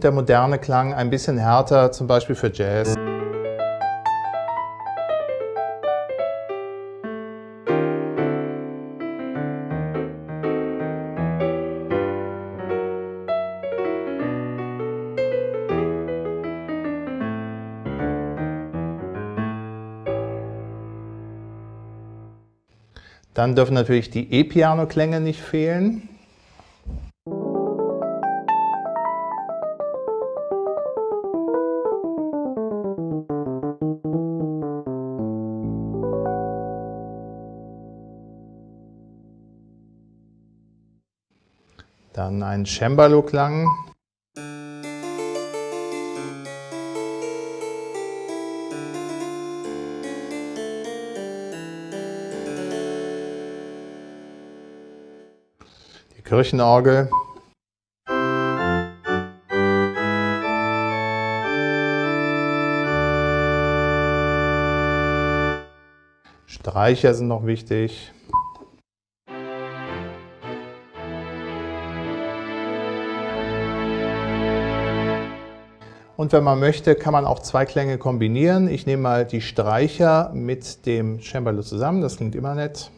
und der moderne Klang ein bisschen härter, zum Beispiel für Jazz. Dann dürfen natürlich die E-Piano-Klänge nicht fehlen. Dann ein Cembalo-Klang. Kirchenorgel. Streicher sind noch wichtig. Und wenn man möchte, kann man auch zwei Klänge kombinieren. Ich nehme mal die Streicher mit dem Cembalo zusammen, das klingt immer nett.